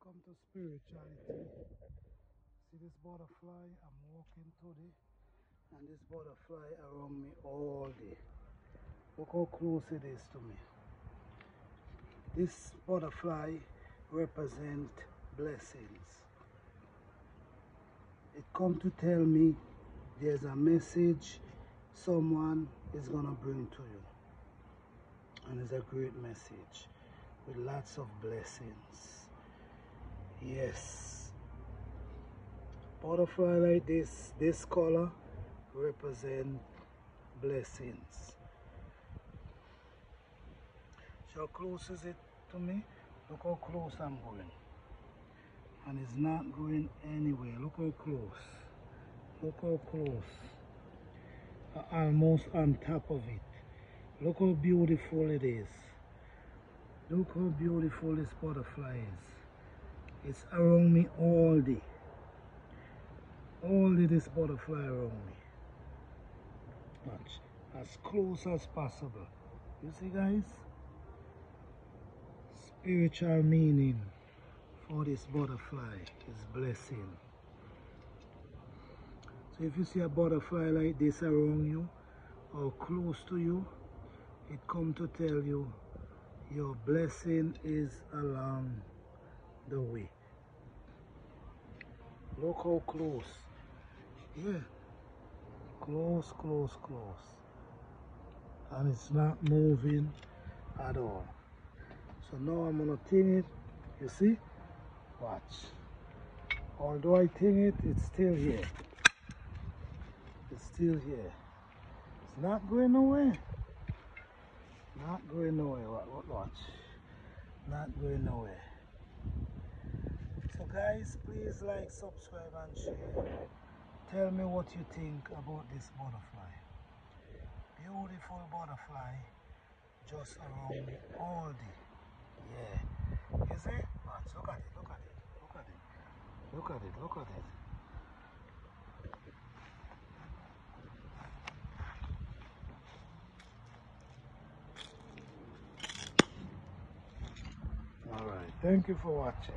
Welcome to spirituality. See this butterfly? I'm walking today and this butterfly around me all day. Look how close it is to me. This butterfly represents blessings. It comes to tell me there's a message someone is going to bring to you. And it's a great message with lots of blessings. Yes. Butterfly like this color represents blessings. See how close is it to me? Look how close I'm going. And it's not going anywhere. Look how close. Look how close. I'm almost on top of it. Look how beautiful it is. Look how beautiful this butterfly is. It's around me all day. All day this butterfly around me. Watch. As close as possible. You see, guys? Spiritual meaning for this butterfly is blessing. So if you see a butterfly like this around you or close to you, it comes to tell you your blessing is along the way. Look how close. Yeah. Close, close, close. And it's not moving at all. So now I'm going to thin it, you see, watch, although I thin it, it's still here, it's not going nowhere, watch, not going nowhere. So guys, please like, subscribe and share. Tell me what you think about this butterfly, beautiful butterfly, just around me all day. Yeah, you see? Watch, look at it, look at it. Alright, thank you for watching.